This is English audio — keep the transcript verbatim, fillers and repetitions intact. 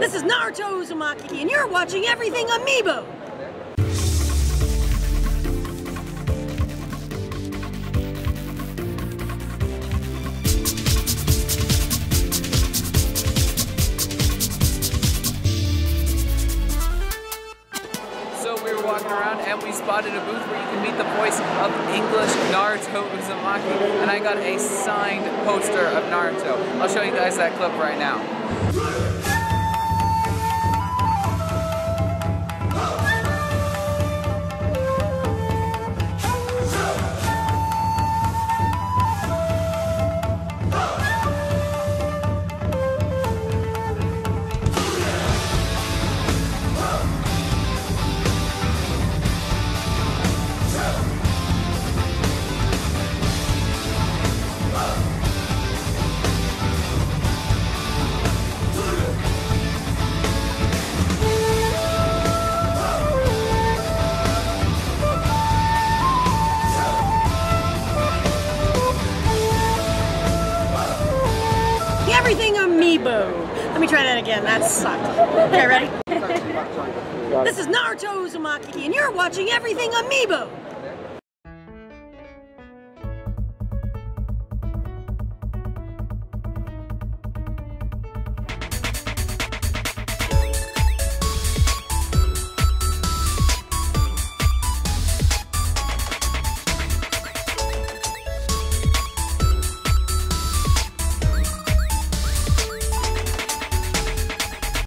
This is Naruto Uzumaki, and you're watching Everything Amiibo! So we were walking around and we spotted a booth where you can meet the voice of English Naruto Uzumaki, and I got a signed poster of Naruto. I'll show you guys that clip right now. Everything Amiibo. Let me try that again. That sucked. Okay, ready? This is Naruto Uzumaki, and you're watching Everything Amiibo.